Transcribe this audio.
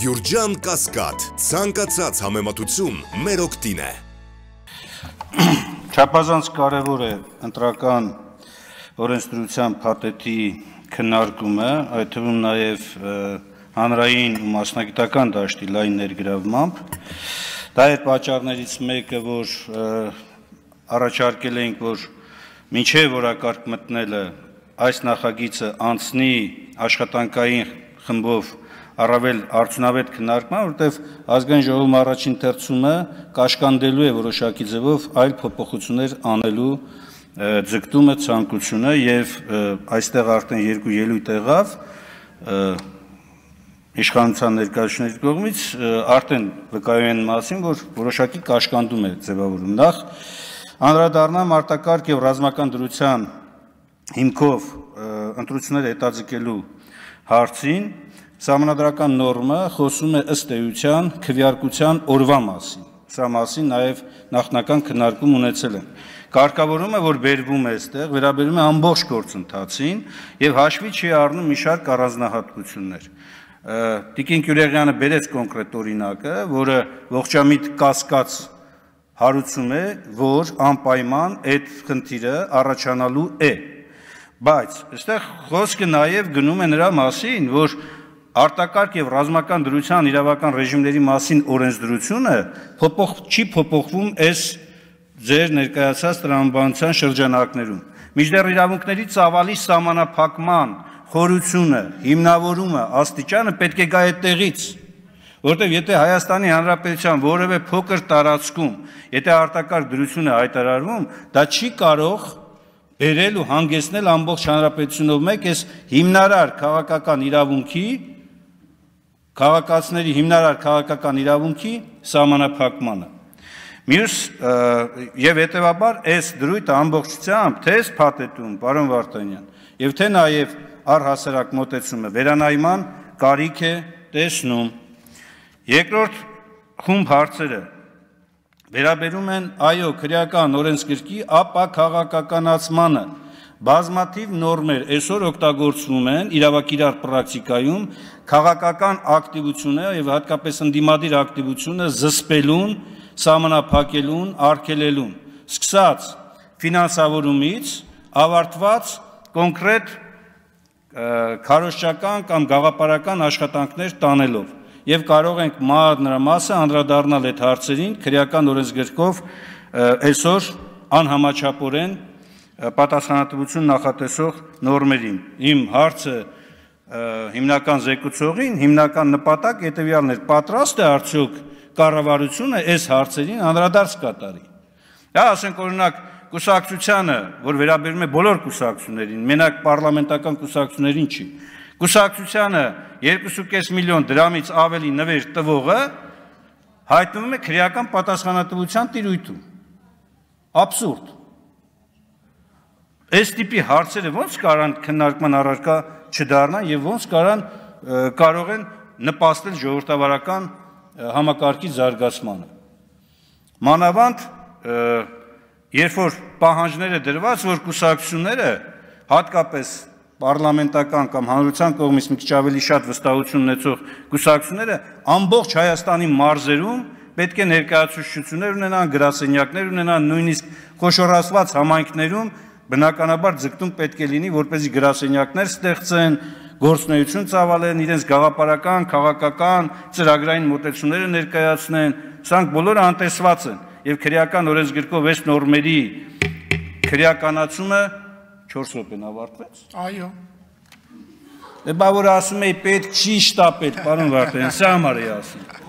Գյուրջան Կասկադ, ցանկացած համեմատություն մեր օգտին է։ Չափազանց կարևոր է ընտրական օրենսդրության փաթեթի քննարկումը, այդ թվում նաև հանրային ու մասնագիտական դաշտի լայն ներգրավմամբ։ Դա այդ պատճառներից մեկը, որ առաջարկել ենք, որ մինչև օրակարգ մտնելը այս նախագիծը անցնի աշխատանքային խմբով առավել արդյունավետ քննարկման, որտեվ ազգային ժողովում առաջին թերցումը կաշկանդելու է որոշակի ձևով այլ փոփոխություններ անելու ձգտումը, ցանկությունը, եւ այստեղ արդեն երկու ելույթ եղավ իշխանության ներկայացուցիչների կողմից, արդեն վկայության մասին, որ որոշակի կաշկանդում է ձևավորվում։ Նախ անդրադառնամ արտակարգ եւ ռազմական դրության հիմքով ընտրությունները հետաձգելու հարցին։ Սահմանադրական նորմը խոսում է ըստ էության քվեարկության օրվա մասին, սա մասին նաև նախնական քննարկում ունեցել են։ Կարգավորումը, որ բերվում է այստեղ, վերաբերում է ամբողջ գործընթացին եւ հաշվի չի առնում մի շարք առանձնահատկություններ։ Տիկին Գյուլյանը բերեց կոնկրետ օրինակը, որը ողջամիտ կասկած հարուցում է, որ անպայման այդ խնդիրը առաջանալու է։ Բայց այստեղ խոսքը նաև գնում է նրա մասին, որ արտակարգ եւ ռազմական դրության իրավական ռեժիմների մասին օրենսդրությունը չի փոփոխվում այս ձեր ներկայացած տրամաբանության շրջանակներում։ Միջդեռ իրավունքների ծավալի սահմանափակման խորությունը, հիմնավորումը, աստիճանը պետք է գա այդտեղից, որտեղ եթե Հայաստանի Հանրապետության որևէ փոքր տարածքում, եթե արտակարգ դրությունը հայտարարվում, դա չի կարող երել ու հանգեցնել ամբողջ հանրապետությունով մեկ այս հիմնարար քաղաքական իրավունքի, քաղաքացիների հիմնարար քաղաքական իրավունքի սահմանափակմանը։ Մյուս եւ հետեւաբար այս դրույթը ամբողջությամբ թե փաթեթում, պարոն Վարդանյան, եւ թե նաեւ առհասարակ մոտեցումը վերանայման կարիք է տեսնում։ Երկրորդ խումբ հարցերը վերաբերում են այո քրեական օրենսգրքի ապաքաղաքականացմանը, բազմաթիվ նորմեր այսօր օգտագործվում են իրավակիրառ պրակտիկայում քաղաքական ակտիվությունը եւ հատկապես ընդդիմադիր ակտիվությունը զսպելուն, սահմանափակելուն, արգելելուն, սկսած ֆինանսավորումից ավարտված կոնկրետ քարոշչական կամ գաղափարական աշխատանքներ տանելով։ Եվ կարող ենք մասը անդրադառնալ այդ հարցերին քրեական օրենսգրքով այսօր անհամաչափորեն պատասխանատվություն նախատեսող նորմերին։ Իմ հարցը հիմնական զեկուցողին, հիմնական նպատակ հետևյալն է՝ պատրաստ է արդյոք կառավարությունը այս հարցերին անդրադարձ կատարի։ Դա ասենք օրինակ կուսակցությանը, որ վերաբերում է բոլոր կուսակցություններին, մենակ պարլամենտական կուսակցություններին չի։ Կուսակցությանը 2.5 միլիոն դրամից ավելի նվեր տվողը հայտնվում է քրեական պատասխանատվության տիրույթում։ Աբսուրդ։ Այս տիպի հարցերը ոնց կարան քննարկման առարկա չդառնան եւ ոնց կարան կարող են նպաստել ժողովրդավարական համակարգի զարգացմանը։ Մանավանդ երբ որ պահանջները դրված, որ կուսակցությունները հատկապես պարլամենտական կամ հանրության կողմից մի քիչ ավելի շատ վստահություն ունեցող կուսակցությունները ամբողջ Հայաստանի մարզերում պետք է ներկայացուցիչներ ունենան, գրասենյակներ ունենան, նույնիսկ խոշորացված համայնքներում բնականաբար ձգտում պետք է լինի, որպեսզի գրասենյակներ ստեղծեն, գործունեություն ծավալեն, իրենց գաղափարական, քաղաքական, ծրագրային մոտեցումները ներկայացնեն, սրանք բոլորը անտեսված են եւ քրեական օրենսգրքով այս նորմերի քրեականացումը 4 րոպեն ավարտվեց։ Այո։ Դե բա որ ասում էի պետք չի շտապել, պարոն Վարդանյան, սա համար էի ասում։